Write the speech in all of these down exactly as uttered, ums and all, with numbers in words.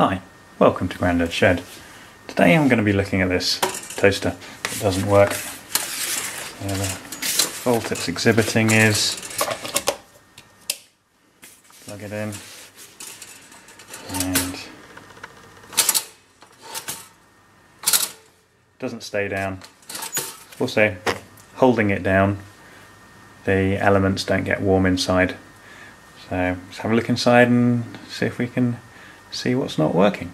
Hi, welcome to Grandad's Shed. Today I'm going to be looking at this toaster that doesn't work. Uh, the fault it's exhibiting is, plug it in, and it doesn't stay down. Also, holding it down, the elements don't get warm inside. So let's have a look inside and see if we can see what's not working.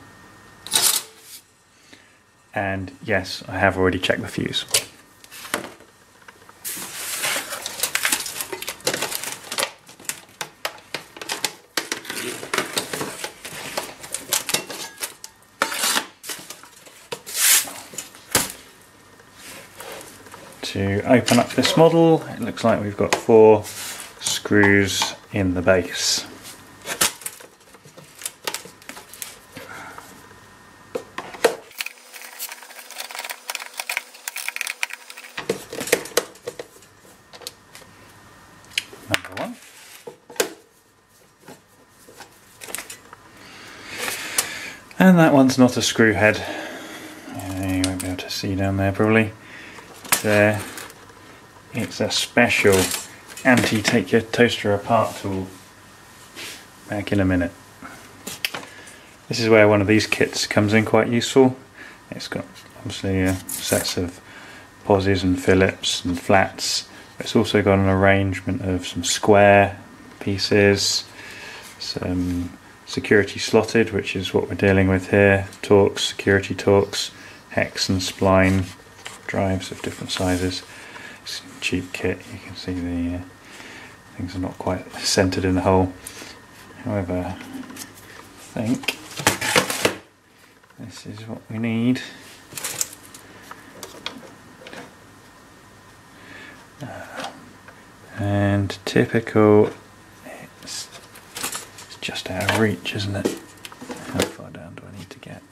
And yes, I have already checked the fuse. To open up this model, it looks like we've got four screws in the base. And that one's not a screw head. Yeah, you won't be able to see down there probably. There, it's a special anti-take your toaster apart tool. Back in a minute. This is where one of these kits comes in quite useful. It's got obviously uh, sets of Pozis and Phillips and flats. It's also got an arrangement of some square pieces, some security slotted, which is what we're dealing with here, Torx, security Torx, hex and spline drives of different sizes. It's a cheap kit, you can see the uh, things are not quite centered in the hole. However, I think this is what we need. Uh, and typical, it's just out of reach, isn't it? How far down do I need to get?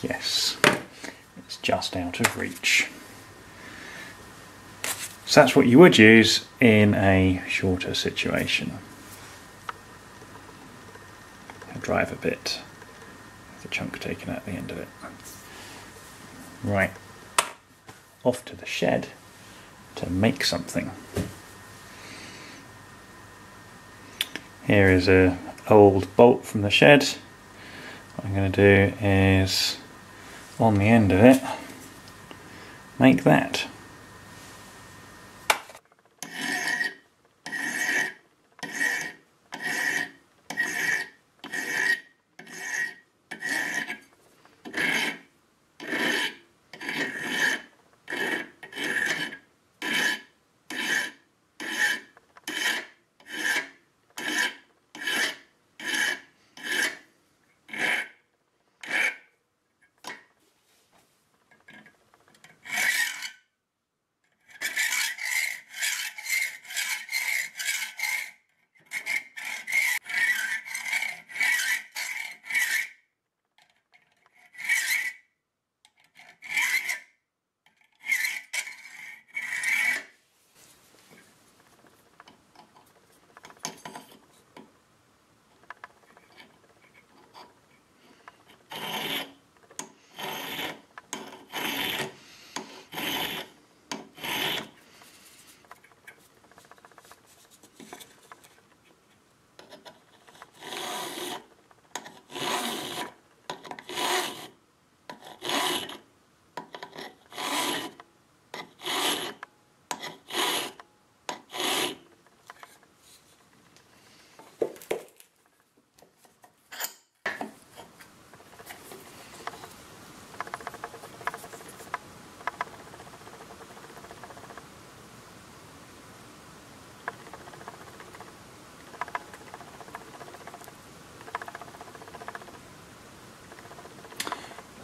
Yes, it's just out of reach. So that's what you would use in a shorter situation. I'll drive a bit with the chunk taken out the end of it. Right, off to the shed to make something. Here is an old bolt from the shed. What I'm going to do is, on the end of it, make that.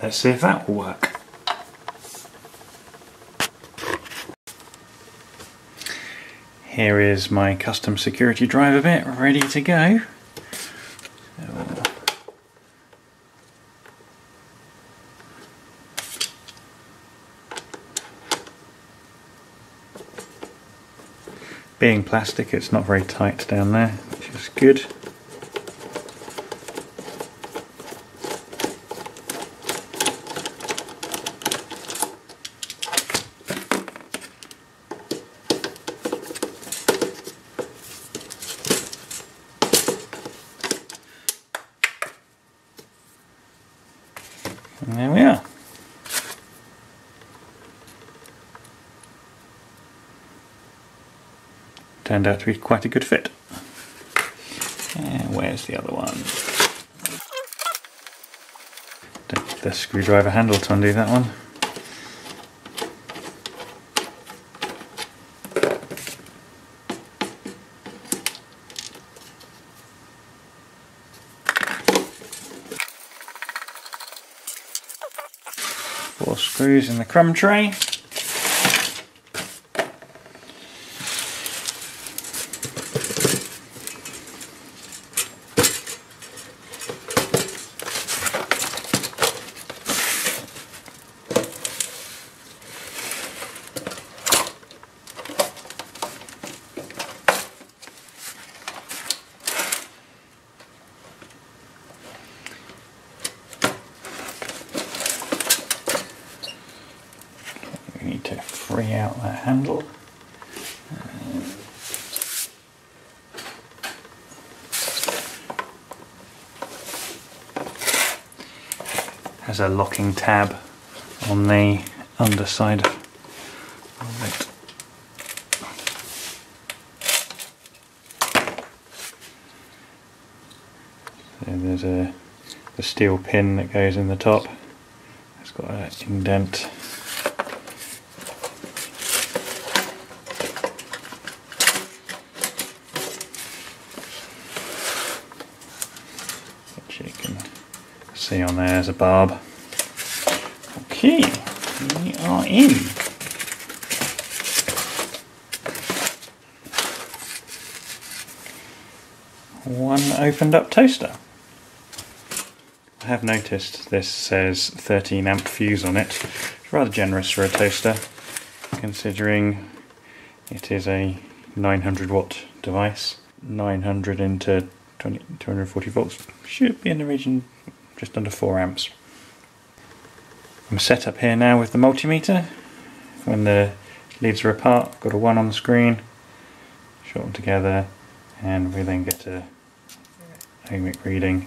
Let's see if that will work. Here is my custom security driver bit ready to go. So being plastic, it's not very tight down there, which is good. And there we are. Turned out to be quite a good fit. And where's the other one? Don't get the screwdriver handle to undo that one. Four screws in the crumb tray. Free out that handle. And has a locking tab on the underside of it. So there's a the steel pin that goes in the top. It's got an indent. You can see on there there's a barb. Okay, we are in. One opened up toaster. I have noticed this says thirteen amp fuse on it. It's rather generous for a toaster, considering it is a nine hundred watt device. nine hundred into two hundred forty volts should be in the region just under four amps. I'm set up here now with the multimeter. When the leads are apart, I've got a one on the screen, short them together, and we then get a ohmic reading.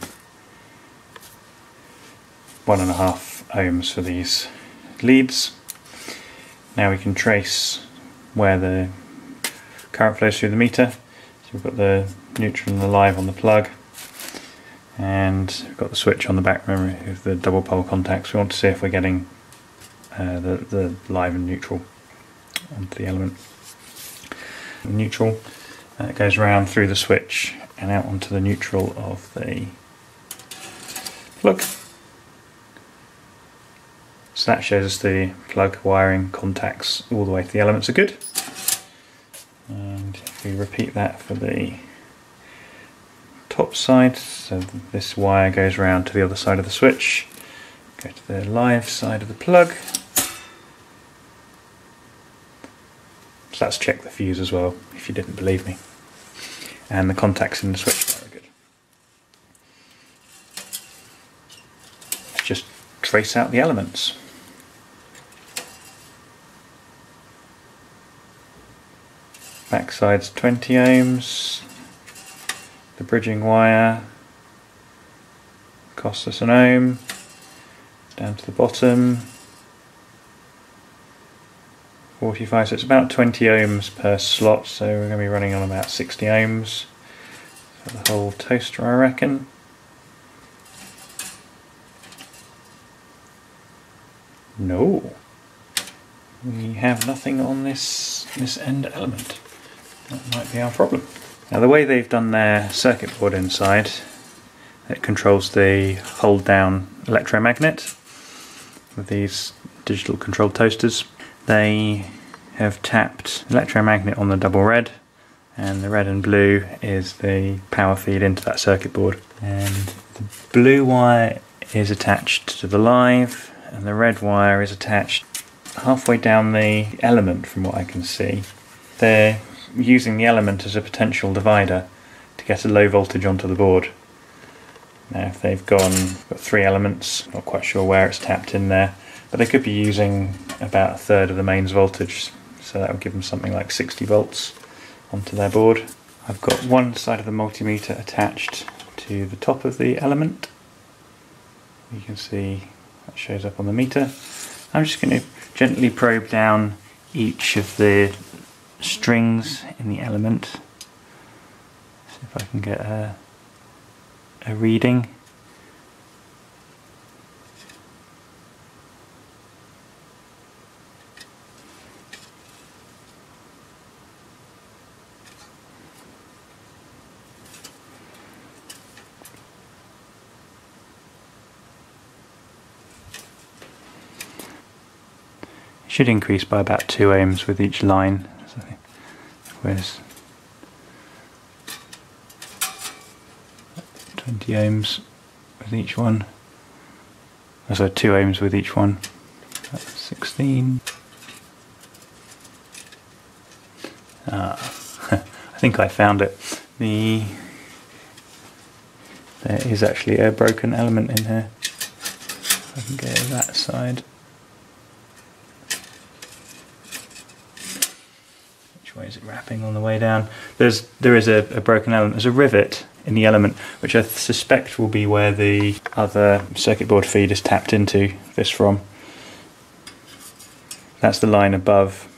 One and a half ohms for these leads. Now we can trace where the current flows through the meter. So we've got the neutral and the live on the plug, and we've got the switch on the back memory with the double pole contacts. We want to see if we're getting uh, the, the live and neutral onto the element. Neutral uh, goes around through the switch and out onto the neutral of the plug. So that shows us the plug wiring contacts all the way to the elements are good. And if we repeat that for the top side, so this wire goes around to the other side of the switch, go to the live side of the plug. So let's check the fuse as well, if you didn't believe me. And the contacts in the switch are good. Let's just trace out the elements. Backside's twenty ohms, the bridging wire costs us an ohm, down to the bottom, forty-five, so it's about twenty ohms per slot, so we're going to be running on about sixty ohms for the whole toaster, I reckon. No, we have nothing on this, this end element. That might be our problem. Now the way they've done their circuit board inside, it controls the hold down electromagnet with these digital control toasters. They have tapped electromagnet on the double red, and the red and blue is the power feed into that circuit board. And the blue wire is attached to the live, and the red wire is attached halfway down the element from what I can see. They're using the element as a potential divider to get a low voltage onto the board. Now if they've gone, got three elements, not quite sure where it's tapped in there, but they could be using about a third of the mains voltage, so that would give them something like sixty volts onto their board. I've got one side of the multimeter attached to the top of the element. You can see that shows up on the meter. I'm just going to gently probe down each of the strings in the element, see if I can get a, a reading. Should increase by about two ohms with each line. So, whereas twenty ohms with each one. So two ohms with each one. That's sixteen. Ah, I think I found it. The there is actually a broken element in here. If I can go to that side. Is it wrapping on the way down? There's there is a, a broken element. There's a rivet in the element, which I suspect will be where the other circuit board feed is tapped into this from. That's the line above.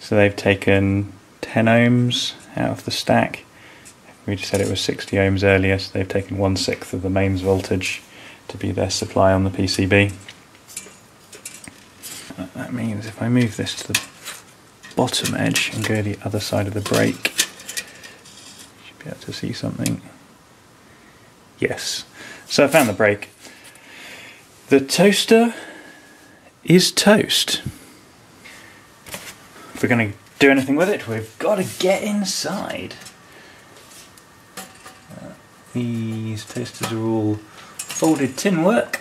So they've taken ten ohms out of the stack. We just said it was sixty ohms earlier, so they've taken one sixth of the mains voltage to be their supply on the P C B. That means if I move this to the bottom edge and go to the other side of the break, should be able to see something. Yes, so I found the break. The toaster is toast. If we're going to do anything with it, we've got to get inside. Uh, these toasters are all folded tin work.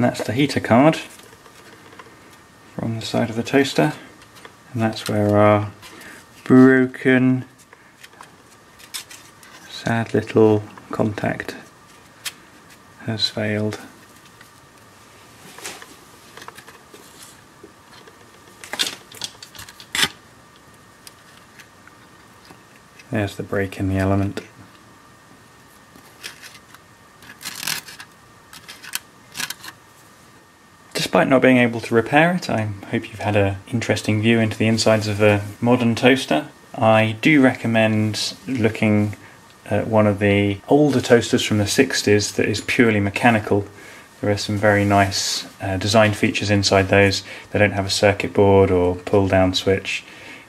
And that's the heater card from the side of the toaster, and that's where our broken sad little contact has failed. There's the break in the element. Despite not being able to repair it, I hope you've had an interesting view into the insides of a modern toaster. I do recommend looking at one of the older toasters from the sixties that is purely mechanical. There are some very nice uh, design features inside those. They don't have a circuit board or pull-down switch.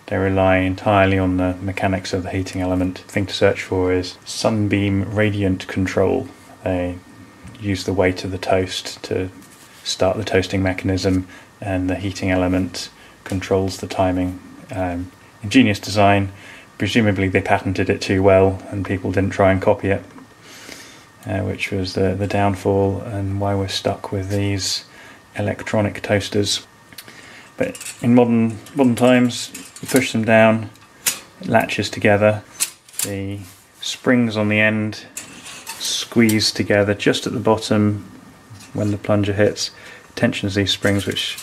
They rely entirely on the mechanics of the heating element. The thing to search for is Sunbeam Radiant Control. They use the weight of the toast to start the toasting mechanism, and the heating element controls the timing. Um, ingenious design. Presumably they patented it too well and people didn't try and copy it, uh, which was the, the downfall and why we're stuck with these electronic toasters. But in modern, modern times, you push them down, it latches together, the springs on the end squeeze together just at the bottom. When the plunger hits, tensions these springs, which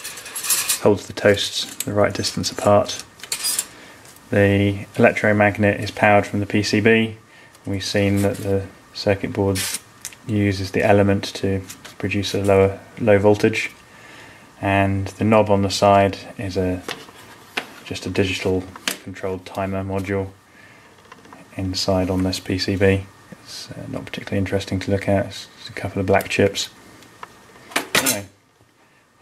holds the toasts the right distance apart. The electromagnet is powered from the P C B. We've seen that the circuit board uses the element to produce a lower low voltage, and the knob on the side is a just a digital controlled timer module inside on this P C B. It's uh, not particularly interesting to look at. It's a couple of black chips.